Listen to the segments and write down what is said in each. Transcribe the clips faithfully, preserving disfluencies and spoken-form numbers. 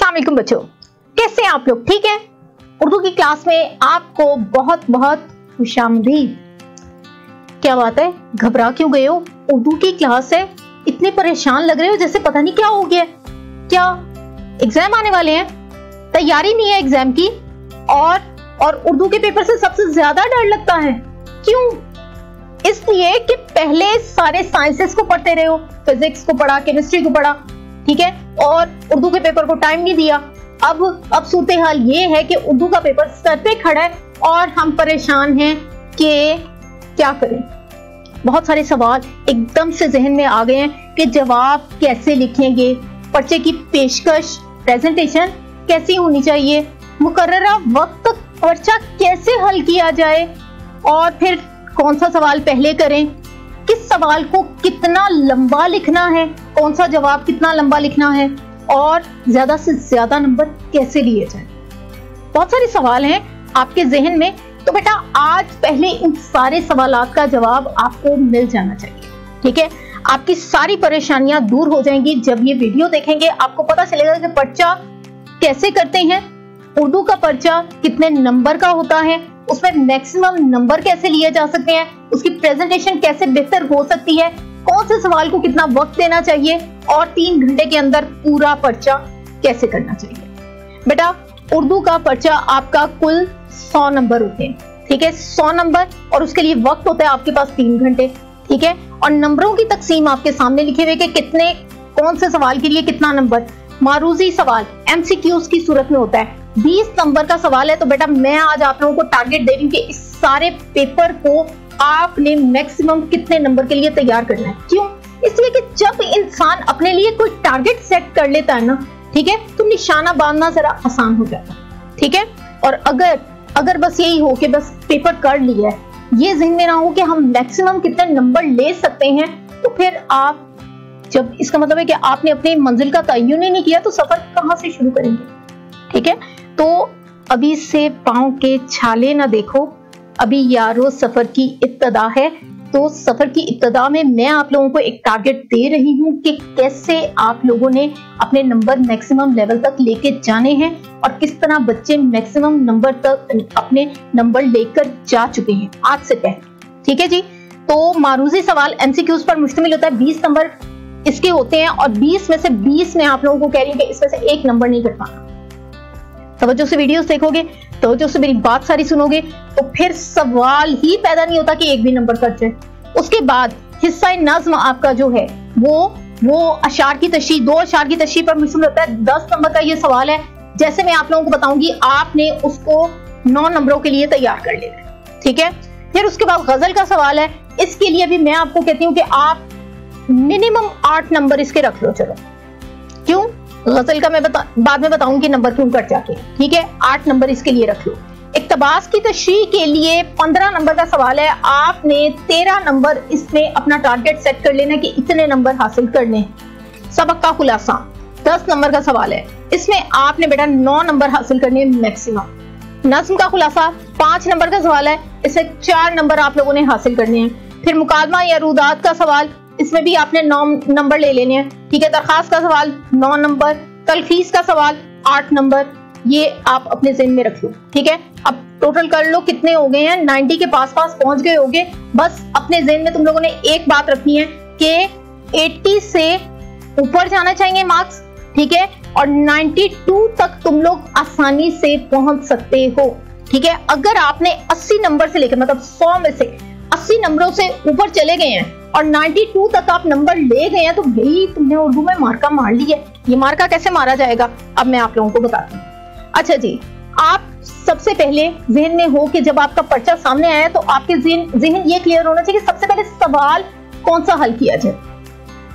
अस्सलाम वालेकुम बच्चों, कैसे हैं आप लोग? ठीक है, उर्दू की क्लास में आपको बहुत बहुत खुशामदीद। क्या बात है, घबरा क्यों गए हो? उर्दू की क्लास है, इतने परेशान लग रहे हो जैसे पता नहीं क्या हो गया। क्या एग्जाम आने वाले हैं? तैयारी नहीं है एग्जाम की, और और उर्दू के पेपर से सबसे ज्यादा डर लगता है। क्यों? इसलिए कि पहले सारे साइंसेस को पढ़ते रहे हो, फिजिक्स को पढ़ा, केमिस्ट्री को पढ़ा, ठीक है, और उर्दू के पेपर को टाइम नहीं दिया। अब अब सूरत हाल ये है कि उर्दू का पेपर सर पे खड़ा है और हम परेशान हैं कि क्या करें। बहुत सारे सवाल एकदम से जहन में आ गए हैं कि जवाब कैसे लिखेंगे, पर्चे की पेशकश, प्रेजेंटेशन कैसी होनी चाहिए, मुकर्ररा वक्त तक पर्चा कैसे हल किया जाए, और फिर कौन सा सवाल पहले करें, किस सवाल को कितना लंबा लिखना है, कौन सा जवाब कितना लंबा लिखना है, और ज्यादा से ज्यादा नंबर कैसे लिए जाए। बहुत सारे सवाल हैं आपके जहन में, तो बेटा आज पहले इन सारे सवालात का जवाब आपको मिल जाना चाहिए। ठीक है, आपकी सारी परेशानियां दूर हो जाएंगी। जब ये वीडियो देखेंगे आपको पता चलेगा कि पर्चा कैसे करते हैं, उर्दू का पर्चा कितने नंबर का होता है, उसमें मैक्सिमम नंबर कैसे लिए जा सकते हैं, उसकी प्रेजेंटेशन कैसे बेहतर हो सकती है, कौन से सवाल को कितना वक्त देना चाहिए, और तीन घंटे के अंदर पूरा पर्चा कैसे करना चाहिए। बेटा उर्दू का पर्चा आपका कुल सौ नंबर होते हैं, ठीक है, सौ नंबर, और उसके लिए वक्त होता है आपके पास तीन घंटे, ठीक है, और नंबरों की तकसीम आपके सामने लिखे हुए कि कितने, कौन से सवाल के लिए कितना नंबर। मारूजी सवाल एमसीक्यूज की सूरत में होता है, बीस नंबर का सवाल है। तो बेटा मैं आज आप लोगों को टारगेट दे रही हूँ कि इस सारे पेपर को आपने मैक्सिमम कितने नंबर के लिए तैयार करना है। क्यों? इसलिए कि जब इंसान अपने लिए कोई टारगेट सेट कर लेता है ना, ठीक है, तो निशाना बांधना जरा आसान हो जाता है, ठीक है। और अगर अगर बस यही हो कि बस पेपर कर लिया है, ये जिन में ना हो कि हम मैक्सिमम कितने नंबर ले सकते हैं, तो फिर आप, जब इसका मतलब है कि आपने अपनी मंजिल का तयन ही नहीं किया, तो सफर कहाँ से शुरू करेंगे, ठीक है। तो अभी से पाँव के छाले ना देखो, अभी यारो सफर की इब्तदा है। तो सफर की इब्तदा में मैं आप लोगों को एक टारगेट दे रही हूँ कि कैसे आप लोगों ने अपने नंबर मैक्सिमम लेवल तक लेके जाने हैं, और किस तरह बच्चे मैक्सिमम नंबर तक अपने नंबर लेकर जा चुके हैं आज से पहले, ठीक है जी। तो मारूजी सवाल एमसीक्यूज पर मुश्तमिल होता है, बीस नंबर इसके होते हैं, और बीस में से बीस में आप लोगों को कह रही हूँ कि इसमें से एक नंबर नहीं कट पाना। तवज्जो से वीडियोस देखोगे, तवज्जो से मेरी बात सारी सुनोगे, तो फिर सवाल ही पैदा नहीं होता कि एक भी नंबर कट जाए। उसके बाद हिस्सा नज्म आपका जो है वो वो अशार की तशरी, दो अशार की तशरी पर मुश्किल होता है। दस नंबर का ये सवाल है, जैसे मैं आप लोगों को बताऊंगी आपने उसको नौ नंबरों के लिए तैयार कर लेना है, ठीक है। फिर उसके बाद गजल का सवाल है, इसके लिए भी मैं आपको कहती हूँ कि आप मिनिमम आठ नंबर इसके रख लो। चलो, क्यों? गजल का मैं बता, बाद में बताऊंगी नंबर क्यों कट जाते हैं, ठीक है, आठ नंबर इसके लिए रख लो। इक्तबास की तशरीह के लिए पंद्रह नंबर का सवाल है, आपने तेरह नंबर इसमें अपना टारगेट सेट कर लेना कि इतने नंबर हासिल करने हैं। सबक का खुलासा दस नंबर का सवाल है, इसमें आपने बेटा नौ नंबर हासिल करने मैक्सिमम। नज्म का खुलासा पांच नंबर का सवाल है, इसमें चार नंबर आप लोगों ने हासिल करने हैं। फिर मुकादमा या रूदात का सवाल, इसमें भी आपने नौ नंबर ले लेने हैं, ठीक है। दरखास्त का सवाल नौ नंबर, तलखीस का सवाल आठ नंबर, ये आप अपने ज़हन में रख लो, ठीक है। अब टोटल कर लो कितने हो गए हैं, नब्बे के पास पास पहुंच गए होंगे। बस अपने ज़हन में तुम लोगों ने एक बात रखनी है कि अस्सी से ऊपर जाना चाहिए मार्क्स, ठीक है, और बानवे तक तुम लोग आसानी से पहुंच सकते हो, ठीक है। अगर आपने अस्सी नंबर से लेकर, मतलब सौ में से अस्सी नंबरों से ऊपर चले गए हैं और बानवे तक आप नंबर ले गए हैं, तो भाई तुमने उर्दू में मार्का मार लिया। ये मार्का कैसे मारा जाएगा अब मैं आप लोगों को बताती हूँ। अच्छा जी, आप सबसे पहले जहन में हो कि जब आपका पर्चा सामने आया तो आपके जहन ये क्लियर होना चाहिए कि सबसे पहले सवाल कौन सा हल किया जाए,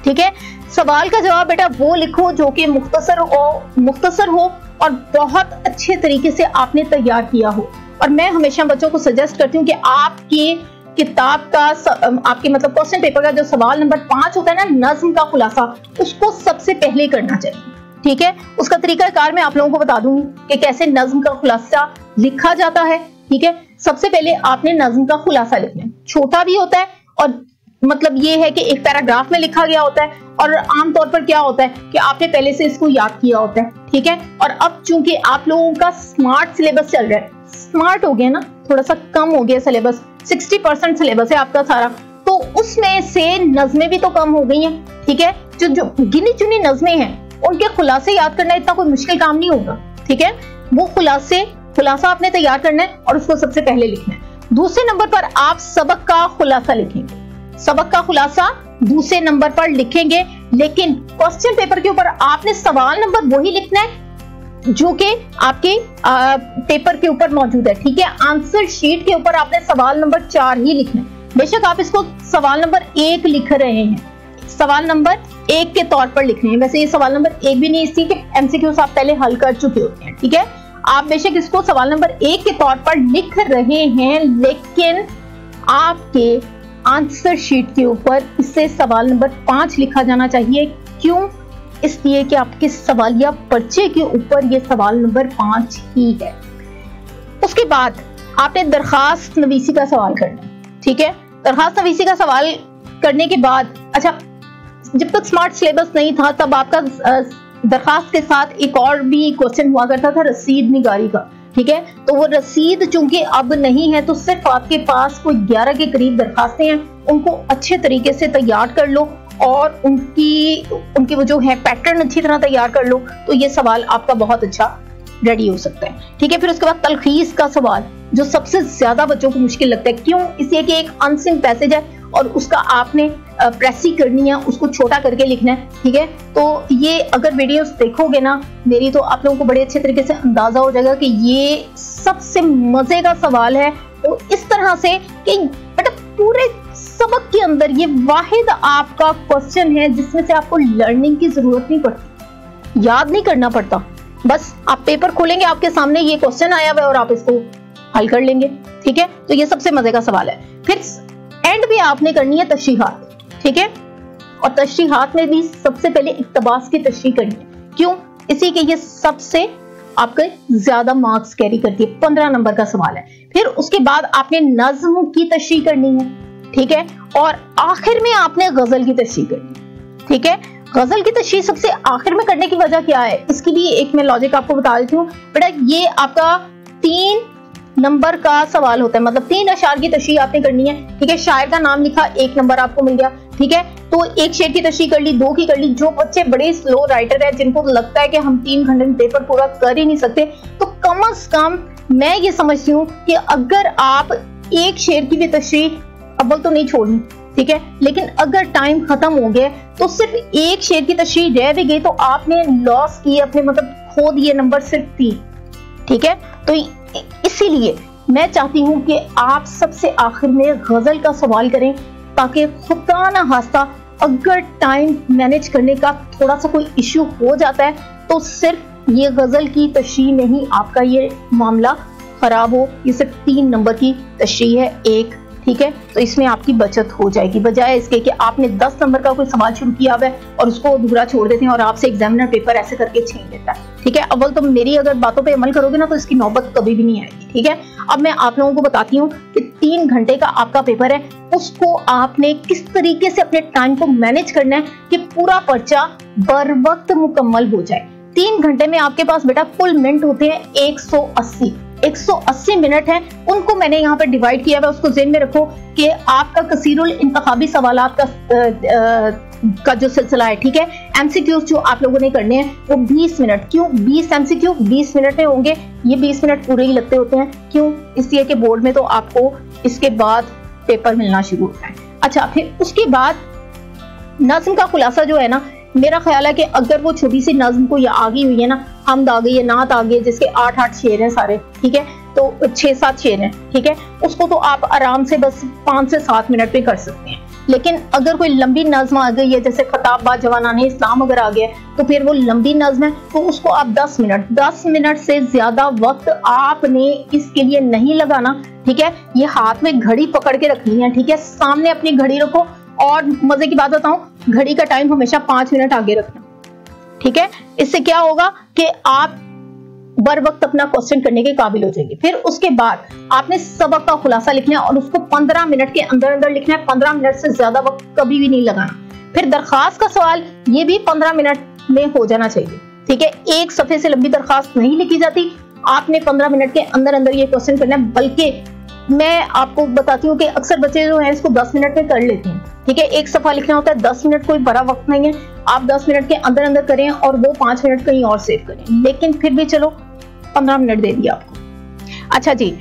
ठीक है। सवाल का जवाब बेटा वो लिखो जो कि मुख्तसर हो मुख्तसर हो और बहुत अच्छे तरीके से आपने तैयार किया हो। और मैं हमेशा बच्चों को सजेस्ट करती हूँ कि आपके किताब का स, आपके मतलब क्वेश्चन पेपर का जो सवाल नंबर पांच होता है ना, नज्म का खुलासा, उसको सबसे पहले करना चाहिए, ठीक है। उसका तरीकाकार मैं आप लोगों को बता दूंगी कि कैसे नज्म का खुलासा लिखा जाता है, ठीक है। सबसे पहले आपने नज्म का खुलासा लिखना है, छोटा भी होता है, और मतलब ये है कि एक पैराग्राफ में लिखा गया होता है, और आमतौर पर क्या होता है कि आपने पहले से इसको याद किया होता है, ठीक है। और अब चूंकि आप लोगों का स्मार्ट सिलेबस चल रहा है, स्मार्ट हो गया ना, थोड़ा सा कम हो गया सिलेबस, साठ परसेंट सिलेबस है आपका सारा, तो उसमें से नज़में भी तो कम हो गई हैं, ठीक है। जो जो गिनी चुनी नज़में हैं उनके खुलासे याद करना इतना कोई मुश्किल काम नहीं होगा, ठीक है। वो खुलासे खुलासा आपने तैयार करना है और उसको सबसे पहले लिखना है। दूसरे नंबर पर आप सबक का खुलासा लिखेंगे, सबक का खुलासा दूसरे नंबर पर लिखेंगे, लेकिन क्वेश्चन पेपर के ऊपर आपने सवाल नंबर वही लिखना है जो कि आपके आ, पेपर के ऊपर मौजूद है, ठीक है। आंसर शीट के ऊपर आपने सवाल नंबर चार ही लिखना है, बेशक आप इसको सवाल नंबर एक लिख रहे हैं, सवाल नंबर एक के तौर पर लिख रहे हैं। वैसे ये सवाल नंबर एक भी नहीं, इसकी एमसीक्यूज़ आप पहले हल कर चुके होते हैं, ठीक है। आप बेशक इसको सवाल नंबर एक के तौर पर लिख रहे हैं, लेकिन आपके आंसर शीट के ऊपर इससे सवाल नंबर पांच लिखा जाना चाहिए। क्यों? इसलिए कि आपके सवालिया पर्चे के ऊपर ये सवाल नंबर पांच ही है। उसके बाद आपने दरखास्त नवीसी का सवाल करना, ठीक है। दरखास्त नवीसी का सवाल करने के बाद, अच्छा, जब तक स्मार्ट सिलेबस नहीं था तब आपका दरखास्त के साथ एक और भी क्वेश्चन हुआ करता था, रसीद निगारी का, ठीक है। तो वो रसीद चूंकि अब नहीं है, तो सिर्फ आपके पास कोई ग्यारह के करीब दरखास्तें हैं, उनको अच्छे तरीके से तैयार कर लो और उनकी उनके वो जो है पैटर्न अच्छी तरह तैयार कर लो, तो ये सवाल आपका बहुत अच्छा रेडी हो सकता है, ठीक है। फिर उसके बाद तलखीस का सवाल, जो सबसे ज्यादा बच्चों को मुश्किल लगता है। क्यों? इसलिए कि एक अनसिंग पैसेज है और उसका आपने प्रेसी करनी है, उसको छोटा करके लिखना है, ठीक है। तो ये अगर वीडियोस देखोगे ना मेरी, तो आप लोगों को बड़े अच्छे तरीके से अंदाजा हो जाएगा कि ये सबसे मजे का सवाल है। तो इस तरह से कि मतलब पूरे सबक के अंदर ये वाहिद आपका क्वेश्चन है जिसमें से आपको लर्निंग की जरूरत नहीं पड़ती, याद नहीं करना पड़ता, बस आप पेपर खोलेंगे, आपके सामने ये क्वेश्चन आया हुआ है और आप इसको हल कर लेंगे, ठीक है। तो ये सबसे मजे का सवाल है। फिर एंड भी आपने करनी है तशरीहात, ठीक है। और तशरीहात में भी सबसे पहले इक्तबास की तशरीह करनी है। क्यों? इसी के ये सबसे आपके ज्यादा मार्क्स कैरी करती है, पंद्रह नंबर का सवाल है। फिर उसके बाद आपने नज्म की तशरीह करनी है, ठीक है। और आखिर में आपने गजल की तशरीह करनी है, ठीक है। गजल की तशरीह सबसे आखिर में करने की वजह क्या है, इसके लिए एक मैं लॉजिक आपको बता देती हूँ। बेटा ये आपका तीन नंबर का सवाल होता है, मतलब तीन अशार की तशरीह आपने करनी है, ठीक है। शायर का नाम लिखा, एक नंबर आपको मिल गया, ठीक है। तो एक शेर की तशरीह कर ली, दो की कर ली। जो बच्चे बड़े स्लो राइटर हैं, जिनको लगता है कि हम तीन घंटे में पेपर पूरा कर ही नहीं सकते, तो कम अज कम मैं ये समझती हूँ कि अगर आप एक शेर की भी तशरीह अव्वल तो नहीं छोड़नी, ठीक है, लेकिन अगर टाइम खत्म हो गया तो सिर्फ एक शेर की तशरीह रह भी गई तो आपने लॉस किए अपने, मतलब खो दिए नंबर सिर्फ तीन, ठीक है। तो इसीलिए मैं चाहती हूं कि आप सबसे आखिर में गजल का सवाल करें, ताकि खुदा ना हास्ता अगर टाइम मैनेज करने का थोड़ा सा कोई इश्यू हो जाता है तो सिर्फ ये गजल की तशरीह में ही आपका ये मामला खराब हो। ये सिर्फ तीन नंबर की तशरीह है एक, ठीक है। तो इसमें आपकी बचत हो जाएगी, बजाय इसके कि आपने दस नंबर का कोई सवाल शुरू किया हुआ है और उसको अधूरा छोड़ देते हैं और आपसे एग्जामिनर पेपर ऐसे करके छीन लेता है, ठीक है। अव्वल तो मेरी अगर बातों पे अमल करोगे ना तो इसकी नौबत कभी भी नहीं आएगी, ठीक है। अब मैं आप लोगों को बताती हूँ कि तीन घंटे का आपका पेपर है, उसको आपने किस तरीके से अपने टाइम को मैनेज करना है कि पूरा पर्चा बर वक्त मुकम्मल हो जाए। तीन घंटे में आपके पास बेटा कुल मिनट होते हैं एक सौ अस्सी, एक सौ अस्सी मिनट है, उनको मैंने यहाँ पर डिवाइड किया है। उसको जेहन में रखो कि आपका कसीरुल इंतखाबी सवाल आपका का जो सिलसिला है, ठीक है। एमसीक्यू जो आप लोगों ने करने हैं वो बीस मिनट, क्यों बीस एमसीक्यू बीस मिनट में होंगे, ये बीस मिनट पूरे ही लगते होते हैं। क्यों? इसलिए कि बोर्ड में तो आपको इसके बाद पेपर मिलना शुरू होता है। अच्छा, फिर उसके बाद नज्म का खुलासा जो है ना, मेरा ख्याल है कि अगर वो छोटी सी नज्म को या आ गई हुई है ना, हमद आ गई है, नात आ गई, जिसके आठ आठ शेर हैं सारे, ठीक है, तो छः सात शेर हैं, ठीक है, उसको तो आप आराम से बस पाँच से सात मिनट पे कर सकते हैं। लेकिन अगर कोई लंबी नज्म आ गई है, जैसे खिताबात जवानाने इस्लाम अगर आ गया है, तो फिर वो लंबी नज्म है, तो उसको आप दस मिनट दस मिनट से ज्यादा वक्त आपने इसके लिए नहीं लगाना, ठीक है। ये हाथ में घड़ी पकड़ के रखनी है, ठीक है, सामने अपनी घड़ी रखो। और मजे की बात बताऊं, घड़ी का टाइम हमेशा पांच मिनट आगे रखना, ठीक है। इससे क्या होगा कि आप बर वक्त अपना क्वेश्चन करने के काबिल हो जाएंगे। फिर उसके बाद आपने सबक का खुलासा लिखना है और उसको पंद्रह मिनट के अंदर अंदर लिखना है, पंद्रह मिनट से ज्यादा वक्त कभी भी नहीं लगाना। फिर दरखास्त का सवाल, ये भी पंद्रह मिनट में हो जाना चाहिए, ठीक है, एक सफे से लंबी दरखास्त नहीं लिखी जाती। आपने पंद्रह मिनट के अंदर अंदर ये क्वेश्चन करना है, बल्कि मैं आपको बताती हूँ कि अक्सर बच्चे जो हैं इसको दस मिनट में कर लेते हैं। ठीक है, एक सफा लिखना होता है, दस मिनट कोई बड़ा वक्त नहीं है, आप दस मिनट के अंदर अंदर करें और वो पांच मिनट कहीं और सेव करें, लेकिन फिर भी चलो पंद्रह मिनट दे दिया आपको। अच्छा जी,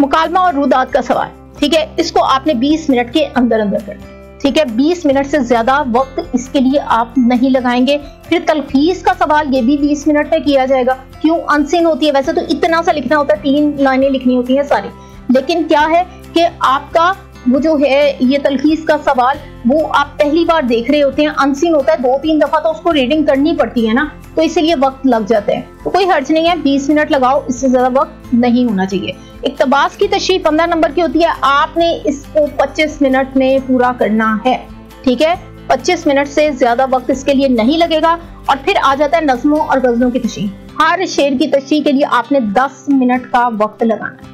मुकालमा और रुदात का सवाल, ठीक है, इसको आपने बीस मिनट के अंदर अंदर करना है। ठीक है, बीस मिनट से ज्यादा वक्त इसके लिए आप नहीं लगाएंगे। फिर तलखीस का सवाल, ये भी बीस मिनट में किया जाएगा। क्यों? अनसिन होती है, वैसे तो इतना सा लिखना होता है, तीन लाइनें लिखनी होती है सारी, लेकिन क्या है कि आपका वो जो है ये तलखीस का सवाल वो आप पहली बार देख रहे होते हैं, अनसीन होता है, दो तीन दफा तो उसको रीडिंग करनी पड़ती है ना, तो इसीलिए वक्त लग जाते हैं। तो कोई हर्ज नहीं है, बीस मिनट लगाओ, इससे ज्यादा वक्त नहीं होना चाहिए। इक्तबास की तशरीह पंद्रह नंबर की होती है, आपने इसको पच्चीस मिनट में पूरा करना है। ठीक है, पच्चीस मिनट से ज्यादा वक्त इसके लिए नहीं लगेगा। और फिर आ जाता है नज़मों और गज़लों की तशरीह, हर शेर की तशरीह के लिए आपने दस मिनट का वक्त लगाना है।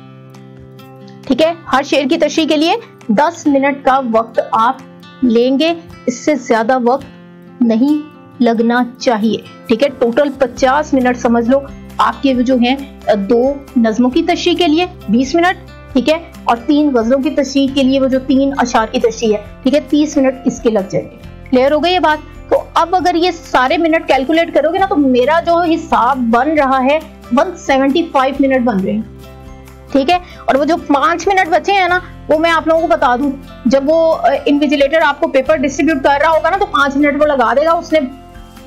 ठीक है, हर शेर की तशरीह के लिए दस मिनट का वक्त आप लेंगे, इससे ज्यादा वक्त नहीं लगना चाहिए। ठीक है, टोटल पचास मिनट समझ लो आपके जो हैं, दो नज़मों की तशरीह के लिए बीस मिनट, ठीक है, और तीन गज़लों की तशरीह के लिए वो जो तीन अशार की तशरीह है, ठीक है, तीस मिनट इसके लग जाएंगे। क्लियर हो गई ये बात? तो अब अगर ये सारे मिनट कैलकुलेट करोगे ना, तो मेरा जो हिसाब बन रहा है एक सौ पचहत्तर मिनट बन रहे हैं। ठीक है, और वो जो पांच मिनट बचे हैं ना, वो मैं आप लोगों को बता दूं, जब वो इन्विजिलेटर आपको पेपर डिस्ट्रीब्यूट कर रहा होगा ना, तो पांच मिनट वो लगा देगा, उसने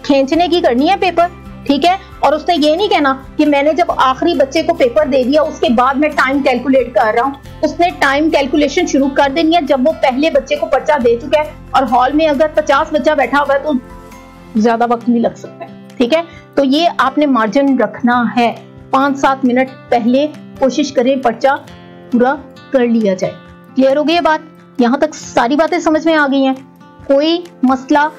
खींचने की करनी है पेपर। ठीक है, और उसने ये नहीं कहना कि मैंने जब आखिरी बच्चे को पेपर दे दिया उसके बाद मैं टाइम कैलकुलेट कर रहा हूँ, उसने टाइम कैलकुलेशन शुरू कर देनी है जब वो पहले बच्चे को पर्चा दे चुका है। और हॉल में अगर पचास बच्चा बैठा हुआ है तो ज्यादा वक्त भी लग सकता है। ठीक है, तो ये आपने मार्जिन रखना है, पांच सात मिनट पहले कोशिश करें पर्चा पूरा कर लिया जाए। क्लियर हो गई ये बात? यहाँ तक सारी बातें समझ में आ गई हैं, कोई मसला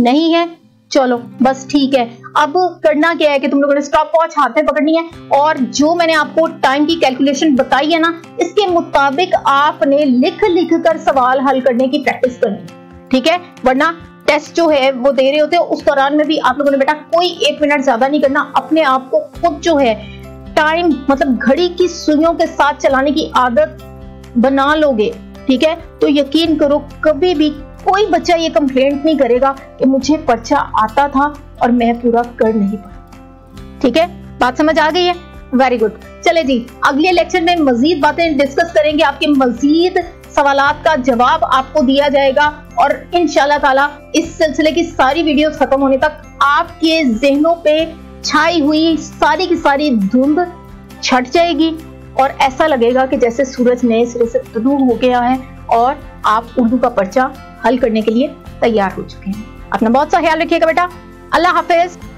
नहीं है? चलो बस ठीक है। अब करना क्या है कि तुम लोगों ने स्टॉप वॉच हाथ में पकड़नी है, और जो मैंने आपको टाइम की कैलकुलेशन बताई है ना, इसके मुताबिक आपने लिख लिख कर सवाल हल करने की प्रैक्टिस करनी है। ठीक है, वरना टेस्ट जो है वो दे रहे होते हैं, उस दौरान में भी आप लोगों ने बेटा कोई एक मिनट ज्यादा नहीं करना, अपने आप को खुद जो है टाइम मतलब घड़ी की सुइयों के साथ चलाने की आदत बना लोगे। ठीक है, तो यकीन करो कभी भी कोई बच्चा ये कंप्लेंट नहीं करेगा कि मुझे पर्चा आता था और मैं पूरा कर नहीं पाया। ठीक है, बात समझ आ गई है? Very good. चले जी, अगले लेक्चर में मजीद बातें डिस्कस करेंगे, आपके मजीद सवालात का जवाब आपको दिया जाएगा, और इंशाल्लाह ताला इस सिलसिले की सारी वीडियोस खत्म होने तक आपके जहनों पे छाई हुई सारी की सारी धुंध छट जाएगी, और ऐसा लगेगा कि जैसे सूरज नए सिरे से तुलू हो गया है और आप उर्दू का पर्चा हल करने के लिए तैयार हो चुके हैं। अपना बहुत सा ख्याल रखिएगा बेटा, अल्लाह हाफिज।